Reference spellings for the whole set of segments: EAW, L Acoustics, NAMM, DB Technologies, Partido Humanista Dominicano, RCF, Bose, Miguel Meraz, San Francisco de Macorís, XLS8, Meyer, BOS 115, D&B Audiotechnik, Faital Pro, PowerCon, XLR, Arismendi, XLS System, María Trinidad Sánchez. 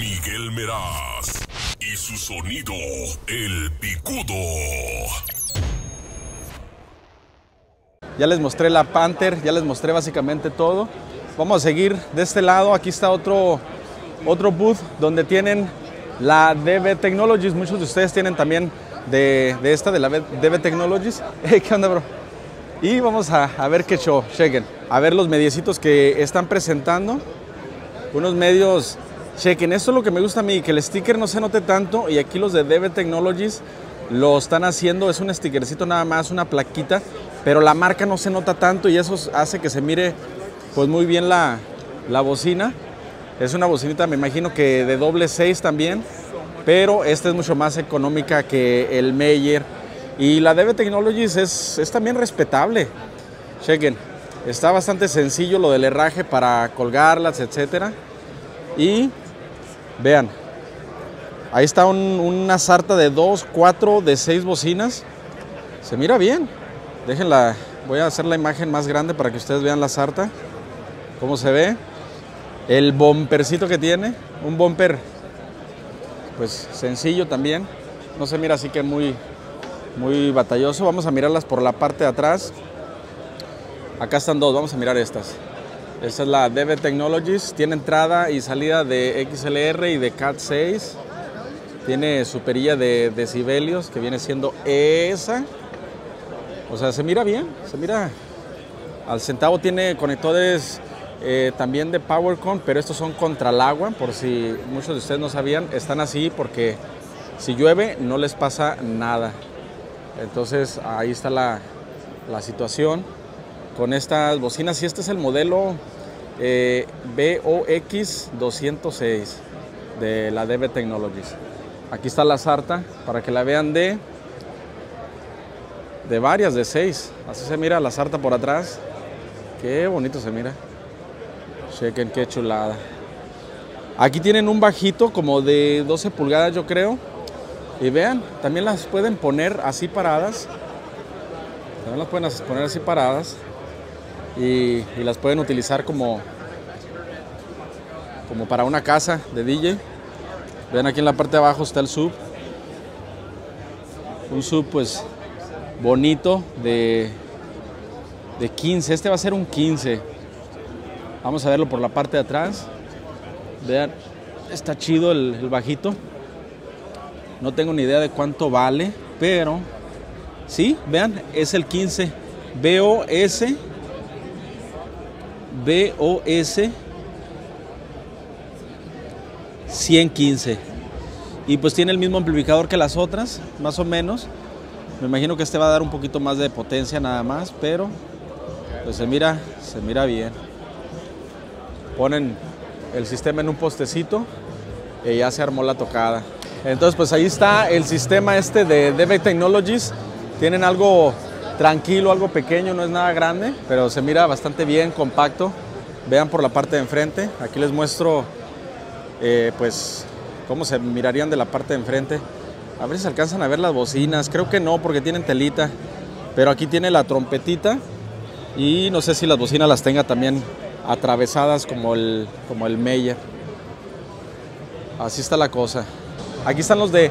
Miguel Meraz y su sonido, el picudo. Ya les mostré la Panther, ya les mostré básicamente todo. Vamos a seguir de este lado. Aquí está otro booth donde tienen la DB Technologies. Muchos de ustedes tienen también de la DB Technologies. Hey, ¿qué onda, bro? Y vamos a ver qué show, chequen. A ver los mediecitos que están presentando. Unos medios, chequen. Esto es lo que me gusta a mí, que el sticker no se note tanto. Y aquí los de DB Technologies lo están haciendo. Es un stickercito nada más, una plaquita. Pero la marca no se nota tanto y eso hace que se mire pues muy bien la bocina. Es una bocinita, me imagino que de doble 6 también, pero esta es mucho más económica que el Meyer. Y la DB Technologies es también respetable. Chequen, está bastante sencillo lo del herraje para colgarlas, etcétera. Y vean, ahí está una sarta de 2, 4, de 6 bocinas. Se mira bien. Déjenla, voy a hacer la imagen más grande para que ustedes vean la sarta, cómo se ve, el bumpercito que tiene, un bumper pues sencillo también, no se mira así que muy batalloso. Vamos a mirarlas por la parte de atrás. Acá están dos, vamos a mirar estas. Esta es la DB Technologies, tiene entrada y salida de XLR y de Cat 6, tiene su perilla de decibelios que viene siendo esa. O sea, se mira bien, se mira al centavo. Tiene conectores también de PowerCon, pero estos son contra el agua, por si muchos de ustedes no sabían. Están así porque si llueve no les pasa nada. Entonces ahí está la situación con estas bocinas. Y este es el modelo BOS 206 de la DB Technologies. Aquí está la sarta para que la vean de varias, de 6, así se mira la sarta por atrás. Qué bonito se mira, chequen qué chulada. Aquí tienen un bajito como de 12 pulgadas yo creo, y vean, también las pueden poner así paradas, también las pueden poner así paradas y las pueden utilizar como para una casa de DJ. Vean, aquí en la parte de abajo está el sub, un sub pues bonito de 15. Este va a ser un 15. Vamos a verlo por la parte de atrás. Vean, está chido el bajito. No tengo ni idea de cuánto vale, pero sí, vean, es el 15 BOS 115. Y pues tiene el mismo amplificador que las otras, más o menos. Me imagino que este va a dar un poquito más de potencia nada más, pero pues se mira bien. Ponen el sistema en un postecito y ya se armó la tocada. Entonces pues ahí está el sistema este de DB Technologies. Tienen algo tranquilo, algo pequeño, no es nada grande, pero se mira bastante bien, compacto. Vean por la parte de enfrente. Aquí les muestro pues cómo se mirarían de la parte de enfrente. A ver si se alcanzan a ver las bocinas. Creo que no, porque tienen telita. Pero aquí tiene la trompetita. Y no sé si las bocinas las tenga también atravesadas como el Meyer. Así está la cosa. Aquí están los de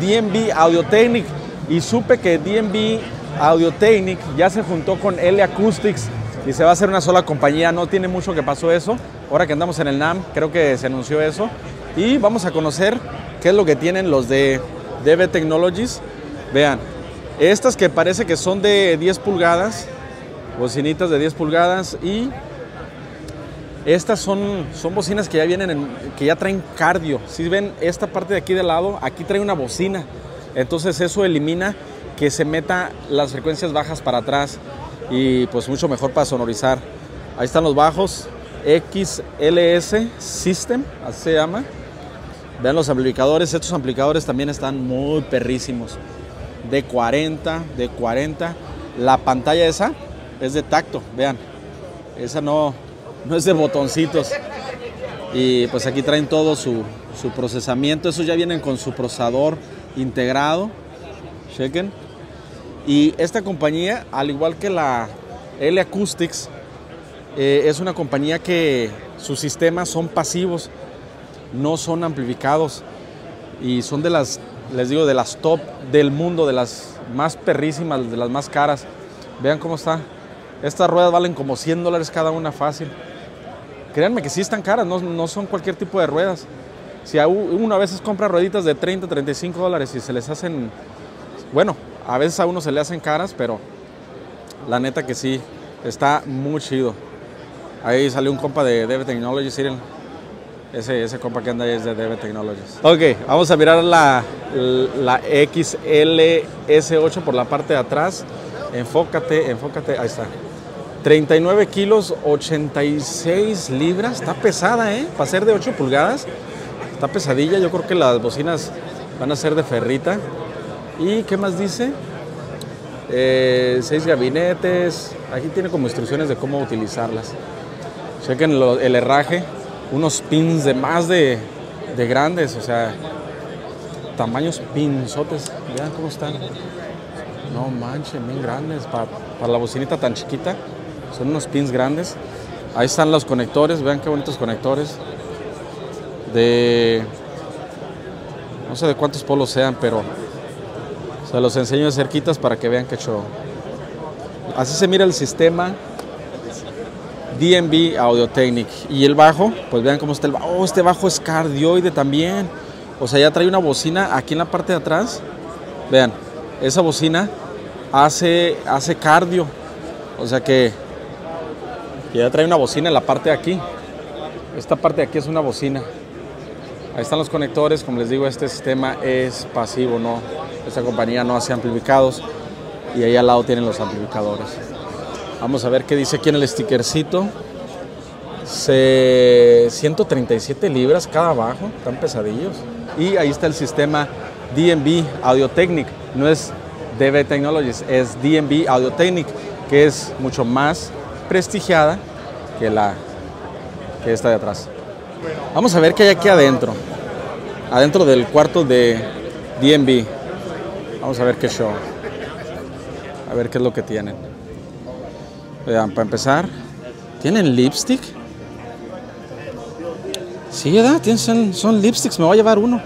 D&B Audiotechnik. Y supe que D&B Audiotechnik ya se juntó con L Acoustics. Y se va a hacer una sola compañía. No tiene mucho que pasó eso. Ahora que andamos en el NAMM, creo que se anunció eso. Y vamos a conocer qué es lo que tienen los de DB Technologies. Vean, estas que parece que son de 10 pulgadas, bocinitas de 10 pulgadas, y estas son bocinas que ya vienen, que ya traen cardio. Si ven esta parte de aquí de lado, aquí trae una bocina, entonces eso elimina que se meta las frecuencias bajas para atrás y pues mucho mejor para sonorizar. Ahí están los bajos, XLS System, así se llama. Vean los amplificadores, estos amplificadores también están muy perrísimos. De 40, de 40. La pantalla esa es de tacto, vean. Esa no es de botoncitos. Y pues aquí traen todo su procesamiento. Esos ya vienen con su procesador integrado. Chequen. Y esta compañía, al igual que la L Acoustics, es una compañía que sus sistemas son pasivos. no son amplificados y son de las, les digo, de las top del mundo, de las más perrísimas, de las más caras. Vean cómo está. Estas ruedas valen como $100 cada una fácil. Créanme que sí están caras, no son cualquier tipo de ruedas. Si uno a veces compra rueditas de $30, $35 y se les hacen, bueno, a veces a uno se le hacen caras, pero la neta que sí, está muy chido. Ahí salió un compa de DB Technologies, miren. Ese compa que anda ahí es de DB Technologies. Ok, vamos a mirar la XLS8 por la parte de atrás. Enfócate, ahí está. 39 kilos, 86 libras, está pesada, ¿eh? Para ser de 8 pulgadas, está pesadilla. Yo creo que las bocinas van a ser de ferrita. ¿Y qué más dice? 6 gabinetes, aquí tiene como instrucciones de cómo utilizarlas. Chequen el herraje, unos pins de más de grandes, o sea, tamaños pinzotes, vean cómo están. No manches, bien grandes, para la bocinita tan chiquita, son unos pins grandes. Ahí están los conectores, vean qué bonitos conectores. No sé de cuántos polos sean, pero se los enseño de cerquitas para que vean qué show. Así se mira el sistema D&B Audiotechnik. Y el bajo, pues vean cómo está el bajo. Oh, este bajo es cardioide también. O sea, ya trae una bocina aquí en la parte de atrás. Vean, esa bocina hace cardio. O sea que ya trae una bocina en la parte de aquí. Esta parte de aquí es una bocina. Ahí están los conectores. Como les digo, este sistema es pasivo, ¿no? Esta compañía no hace amplificados. Y ahí al lado tienen los amplificadores. Vamos a ver qué dice aquí en el stickercito. 137 libras cada bajo, están pesadillos. Y ahí está el sistema D&B Audiotechnik. No es DB Technologies, es D&B Audiotechnik, que es mucho más prestigiada que esta de atrás. Vamos a ver qué hay aquí adentro. Adentro del cuarto de D&B. Vamos a ver qué show. A ver qué es lo que tienen. Vean, para empezar, ¿tienen lipstick? Sí, ¿verdad? Son lipsticks, me voy a llevar uno.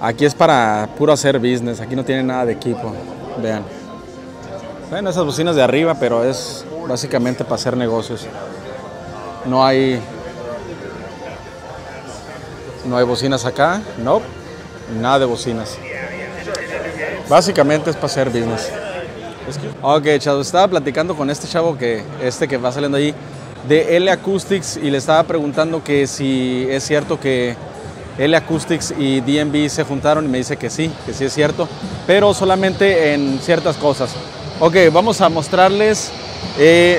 Aquí es para puro hacer business, aquí no tiene nada de equipo. Vean. Bueno, esas bocinas de arriba, pero es básicamente para hacer negocios. No hay bocinas acá, no, nada de bocinas. Básicamente es para hacer business. Ok, chavo, estaba platicando con este chavo que va saliendo ahí de L Acoustics y le estaba preguntando que si es cierto que L Acoustics y D&B se juntaron y me dice que sí es cierto, pero solamente en ciertas cosas. Ok, vamos a mostrarles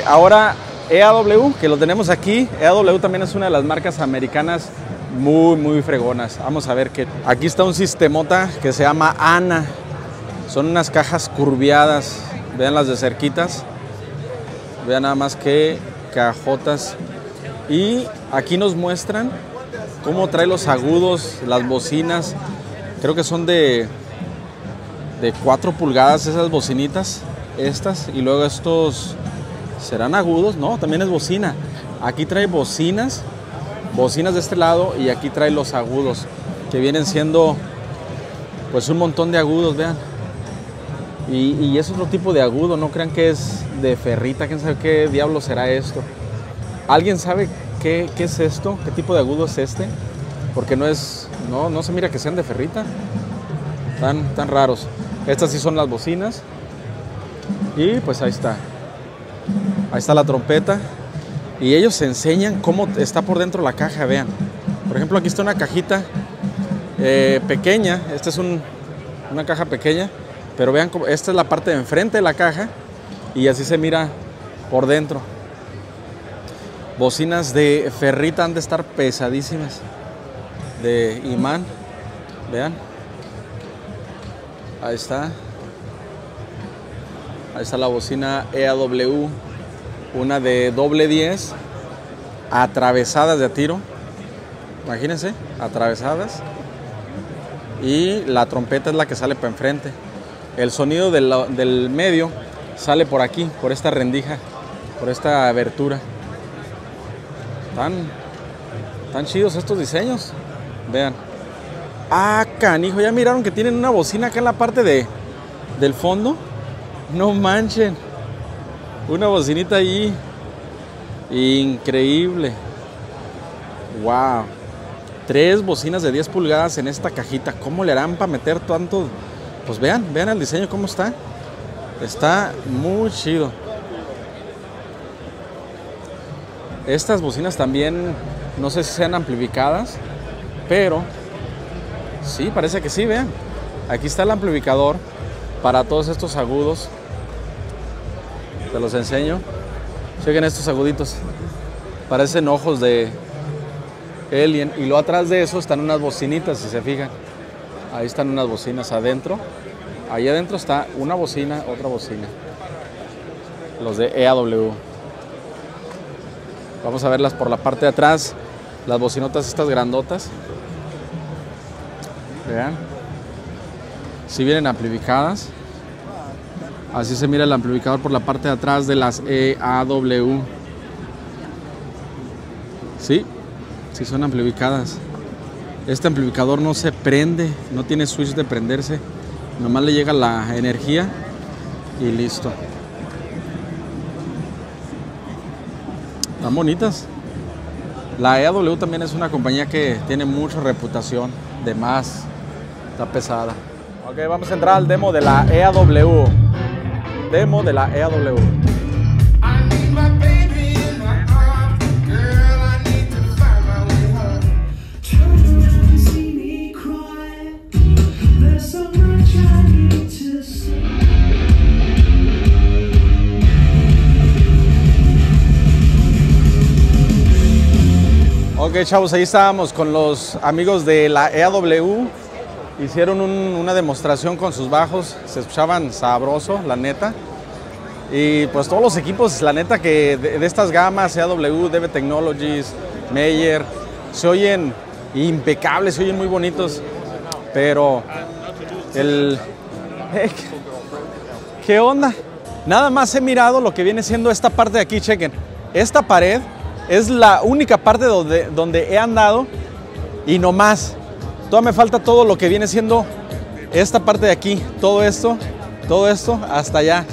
ahora EAW, que lo tenemos aquí. EAW también es una de las marcas americanas muy fregonas. Vamos a ver que aquí está un sistemota que se llama ANA. Son unas cajas curviadas, veanlas de cerquitas, vean nada más que cajotas. Y aquí nos muestran cómo trae los agudos, las bocinas. Creo que son de 4 pulgadas esas bocinitas, estas, y luego estos serán agudos, no, también es bocina. Aquí trae bocinas de este lado, y aquí trae los agudos, que vienen siendo pues un montón de agudos, vean. Y es otro tipo de agudo, no crean que es de ferrita, quién sabe qué diablo será esto. ¿Alguien sabe qué es esto? ¿Qué tipo de agudo es este? Porque no se mira que sean de ferrita. Tan raros. Estas sí son las bocinas. Y pues ahí está. Ahí está la trompeta. Y ellos enseñan cómo está por dentro la caja, vean. Por ejemplo, aquí está una cajita pequeña. Esta es una caja pequeña. Pero vean, esta es la parte de enfrente de la caja. Y así se mira por dentro. Bocinas de ferrita han de estar pesadísimas. De imán. Vean. Ahí está. Ahí está la bocina EAW. Una de doble 10, atravesadas de tiro, imagínense, atravesadas. Y la trompeta es la que sale para enfrente. El sonido del medio sale por aquí, por esta rendija, por esta abertura. Tan chidos estos diseños. Vean. Ah, canijo, ya miraron que tienen una bocina acá en la parte del fondo. No manchen. Una bocinita allí. Increíble. Wow. 3 bocinas de 10 pulgadas en esta cajita. ¿Cómo le harán para meter tanto? Pues vean el diseño cómo está. Está muy chido. Estas bocinas también, no sé si sean amplificadas, pero sí, parece que sí, vean. Aquí está el amplificador para todos estos agudos. Te los enseño. Chequen estos aguditos. Parecen ojos de alien. Y luego atrás de eso están unas bocinitas, si se fijan. Ahí están unas bocinas adentro. Ahí adentro está una bocina, otra bocina. Los de EAW. Vamos a verlas por la parte de atrás. Las bocinotas estas grandotas. Vean. Si vienen amplificadas. Así se mira el amplificador por la parte de atrás de las EAW. Sí. Sí son amplificadas. Este amplificador no se prende. No tiene switch de prenderse. Nomás le llega la energía. Y listo. Están bonitas. La EAW también es una compañía que tiene mucha reputación. De más. Está pesada. Ok, vamos a entrar al demo de la EAW. Demo de la EAW. Ok, chavos, ahí estábamos con los amigos de la EAW. Hicieron una demostración con sus bajos. Se escuchaban sabroso, la neta. Y pues todos los equipos, la neta, que de estas gamas, EAW, DB Technologies, Meyer, se oyen impecables, se oyen muy bonitos. Pero el... ¿Qué onda? Nada más he mirado lo que viene siendo esta parte de aquí, chequen. Esta pared es la única parte donde he andado y no más. Todavía me falta todo lo que viene siendo esta parte de aquí. Todo esto hasta allá.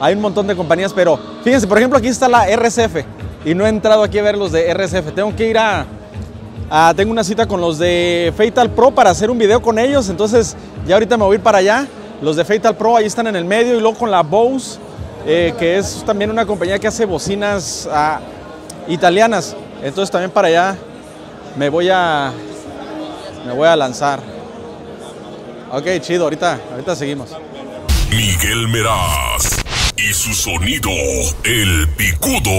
Hay un montón de compañías, pero fíjense, por ejemplo, aquí está la RCF y no he entrado aquí a ver los de RCF. Tengo que ir tengo una cita con los de Faital Pro para hacer un video con ellos. Entonces ya ahorita me voy a ir para allá. Los de Faital Pro ahí están en el medio y luego con la Bose, que es también una compañía que hace bocinas italianas. Entonces también para allá me voy a lanzar. Ok, chido, ahorita seguimos. Miguel Meraz y su sonido, el picudo.